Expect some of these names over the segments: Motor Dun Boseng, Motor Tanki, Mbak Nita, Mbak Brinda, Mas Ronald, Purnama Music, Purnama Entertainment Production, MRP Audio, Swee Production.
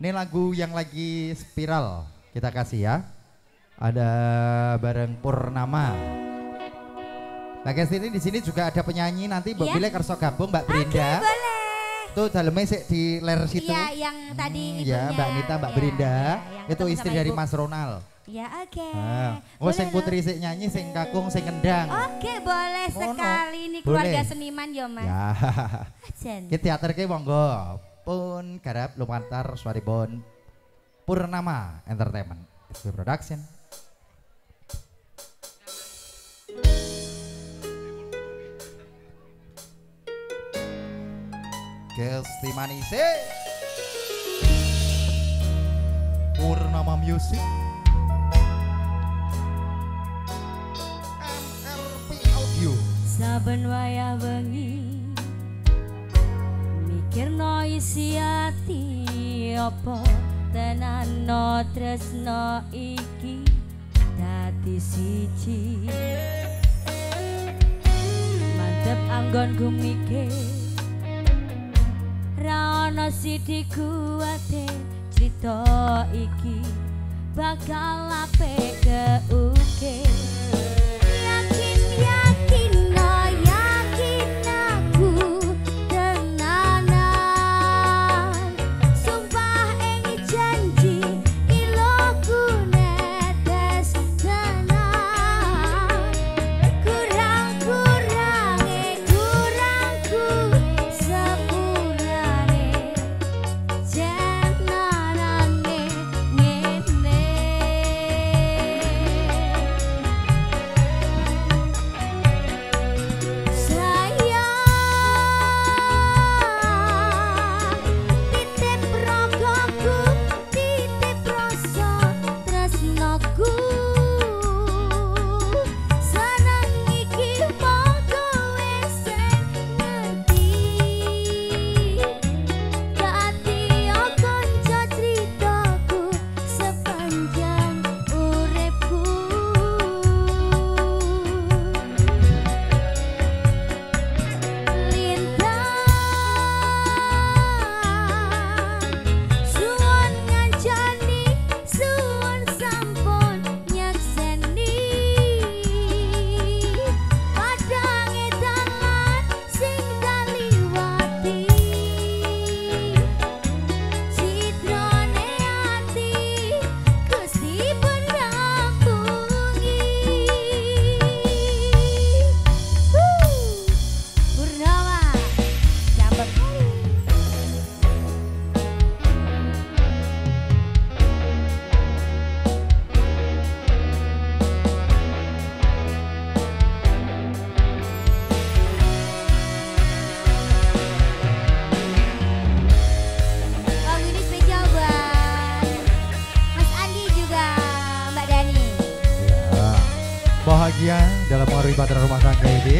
Ini lagu yang lagi viral kita kasih ya. Ada bareng Purnama. Nah guys, ini di sini juga ada penyanyi nanti Mbak Bile kerso gabung Mbak Brinda. Okay, boleh. Tuh dalamnya di ler situ. Iya, yang tadi ibunya. Ya, Mbak Nita, Mbak Brinda. Itu istri dari Mas Ronald. Ya oke. Okay. Nah, oh sing putri sing nyanyi, sing kakung, sing kendang. Oke, boleh sekali nih keluarga seniman yo Mas. Ya. Ki teater ki monggo. Pun garap lumantar suaribon Purnama Entertainment Production. Gusti manise Purnama Music. Saben wayah bengi mikirno isi ati apa tenan no tresno iki dadi siji mantep anggonku mikir ra ono sithik kuwate crita iki bakal apik keukir dalam pengorbanan rumah tangga ini.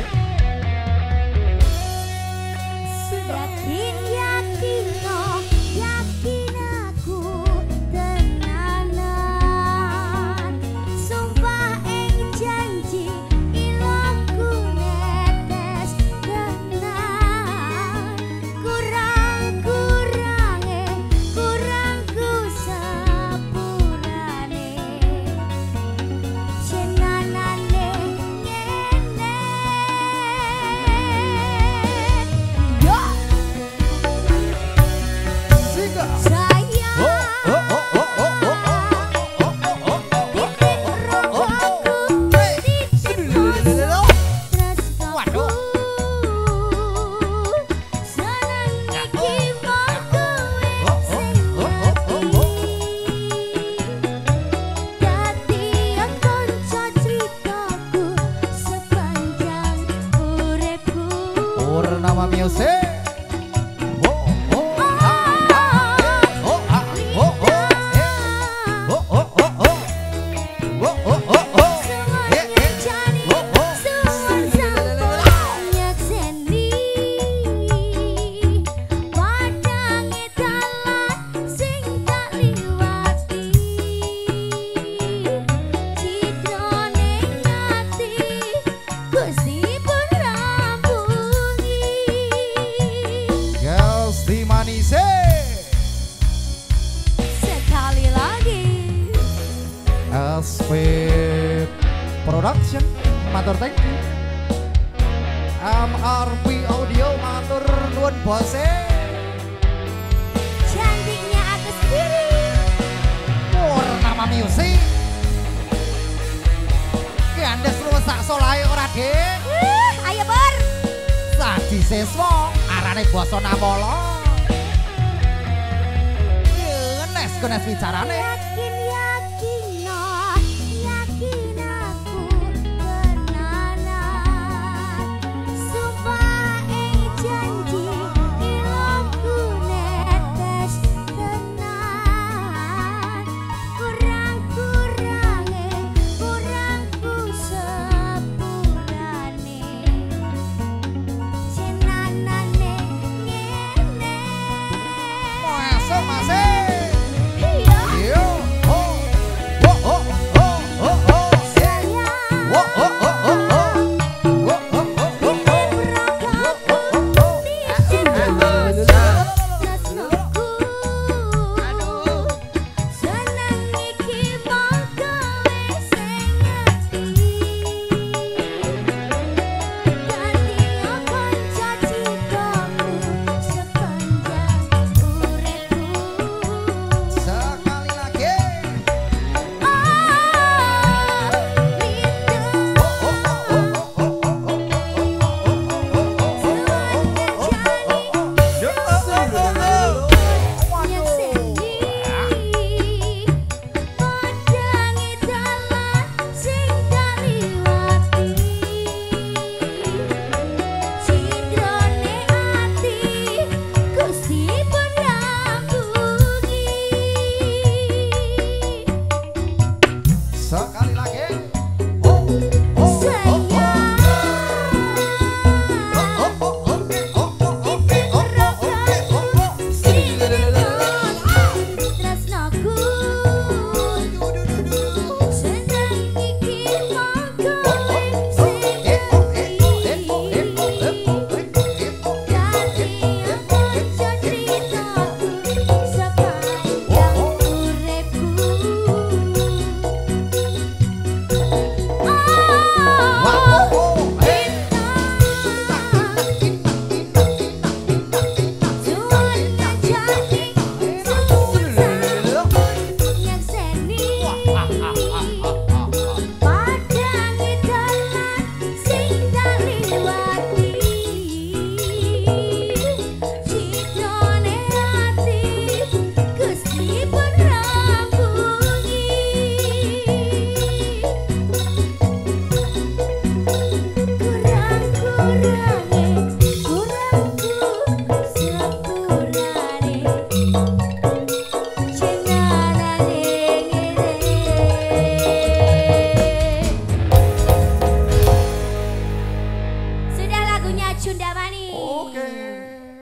Swee Production, Motor Tanki, MRP Audio, Motor Dun Boseng, cantiknya aku sendiri, Purnama Music, gandes rusak solai ora dek, ayo ber, sadi sesmo, arane bosona bolong, genes genes bicarane.